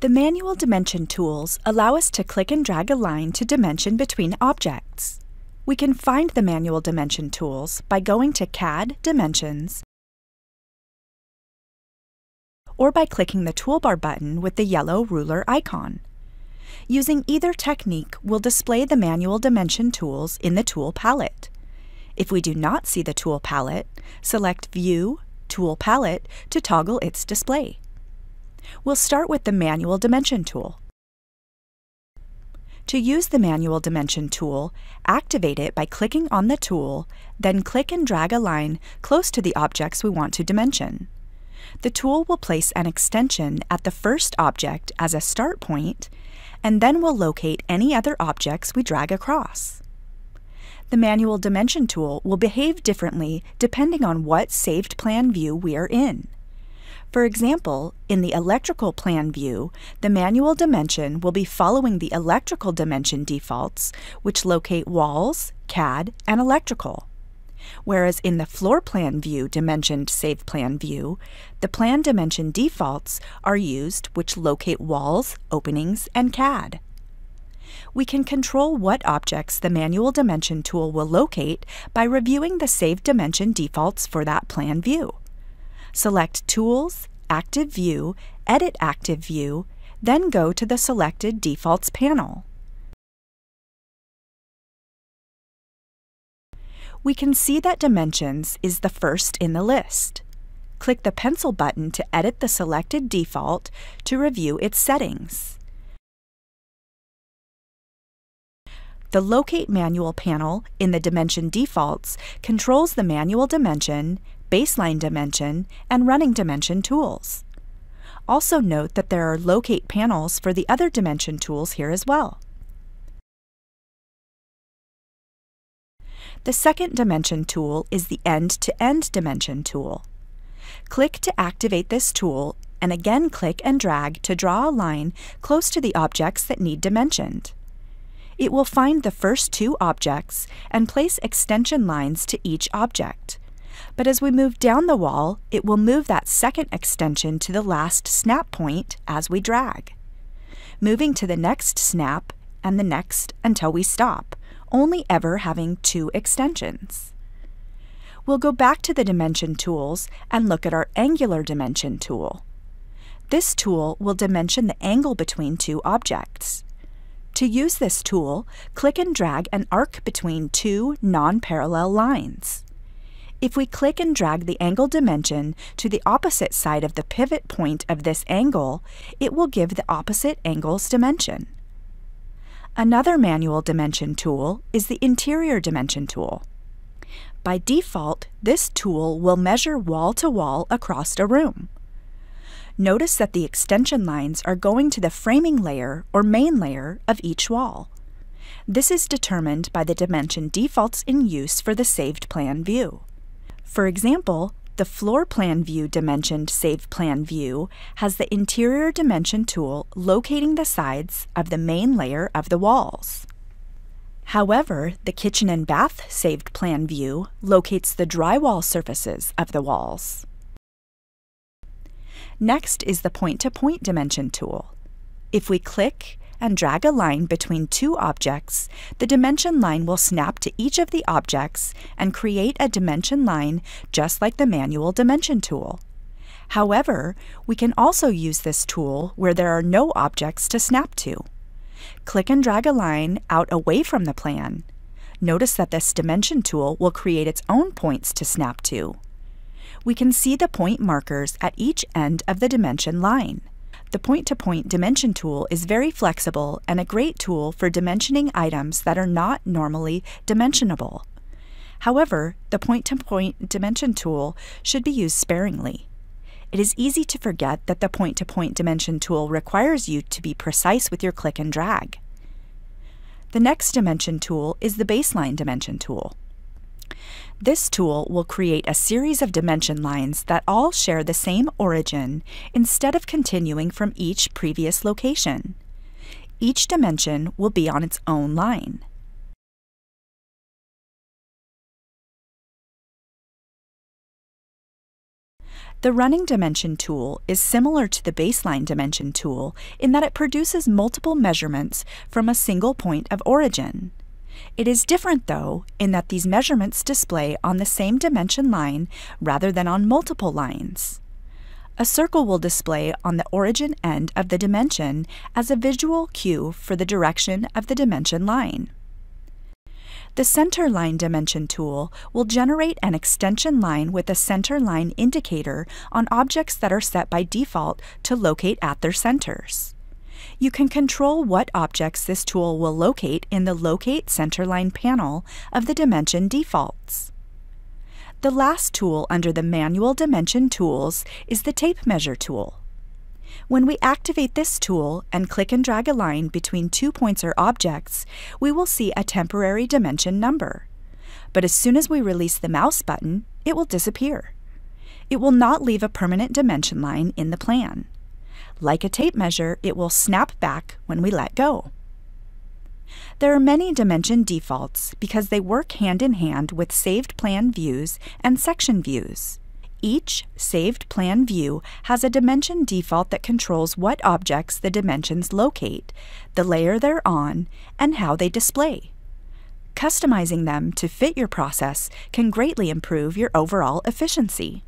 The manual dimension tools allow us to click and drag a line to dimension between objects. We can find the manual dimension tools by going to CAD Dimensions or by clicking the toolbar button with the yellow ruler icon. Using either technique will display the manual dimension tools in the tool palette. If we do not see the tool palette, select View, Tool Palette to toggle its display. We'll start with the Manual Dimension tool. To use the Manual Dimension tool, activate it by clicking on the tool, then click and drag a line close to the objects we want to dimension. The tool will place an extension at the first object as a start point, and then will locate any other objects we drag across. The Manual Dimension tool will behave differently depending on what saved plan view we are in. For example, in the electrical plan view, the manual dimension will be following the electrical dimension defaults, which locate walls, CAD, and electrical. Whereas in the floor plan view dimensioned save plan view, the plan dimension defaults are used, which locate walls, openings, and CAD. We can control what objects the manual dimension tool will locate by reviewing the saved dimension defaults for that plan view. Select Tools, Active View, Edit Active View, then go to the Selected Defaults panel. We can see that Dimensions is the first in the list. Click the pencil button to edit the selected default to review its settings. The Locate Manual panel in the Dimension Defaults controls the manual dimension, baseline dimension, and running dimension tools. Also note that there are locate panels for the other dimension tools here as well. The second dimension tool is the end-to-end dimension tool. Click to activate this tool and again click and drag to draw a line close to the objects that need dimensioned. It will find the first two objects and place extension lines to each object. But as we move down the wall, it will move that second extension to the last snap point as we drag, moving to the next snap and the next until we stop, only ever having two extensions. We'll go back to the dimension tools and look at our angular dimension tool. This tool will dimension the angle between two objects. To use this tool, click and drag an arc between two non-parallel lines. If we click and drag the angle dimension to the opposite side of the pivot point of this angle, it will give the opposite angle's dimension. Another manual dimension tool is the interior dimension tool. By default, this tool will measure wall to wall across a room. Notice that the extension lines are going to the framing layer or main layer of each wall. This is determined by the dimension defaults in use for the saved plan view. For example, the floor plan view dimensioned Save Plan View has the interior dimension tool locating the sides of the main layer of the walls. However, the kitchen and bath saved plan view locates the drywall surfaces of the walls. Next is the point-to-point dimension tool. If we click and drag a line between two objects, the dimension line will snap to each of the objects and create a dimension line just like the manual dimension tool. However, we can also use this tool where there are no objects to snap to. Click and drag a line out away from the plan. Notice that this dimension tool will create its own points to snap to. We can see the point markers at each end of the dimension line. The point-to-point dimension tool is very flexible and a great tool for dimensioning items that are not normally dimensionable. However, the point-to-point dimension tool should be used sparingly. It is easy to forget that the point-to-point dimension tool requires you to be precise with your click and drag. The next dimension tool is the baseline dimension tool. This tool will create a series of dimension lines that all share the same origin instead of continuing from each previous location. Each dimension will be on its own line. The running dimension tool is similar to the baseline dimension tool in that it produces multiple measurements from a single point of origin. It is different, though, in that these measurements display on the same dimension line rather than on multiple lines. A circle will display on the origin end of the dimension as a visual cue for the direction of the dimension line. The center line dimension tool will generate an extension line with a center line indicator on objects that are set by default to locate at their centers. You can control what objects this tool will locate in the Locate Centerline panel of the Dimension Defaults. The last tool under the Manual Dimension Tools is the Tape Measure tool. When we activate this tool and click and drag a line between two points or objects, we will see a temporary dimension number. But as soon as we release the mouse button, it will disappear. It will not leave a permanent dimension line in the plan. Like a tape measure, it will snap back when we let go. There are many dimension defaults because they work hand in hand with saved plan views and section views. Each saved plan view has a dimension default that controls what objects the dimensions locate, the layer they're on, and how they display. Customizing them to fit your process can greatly improve your overall efficiency.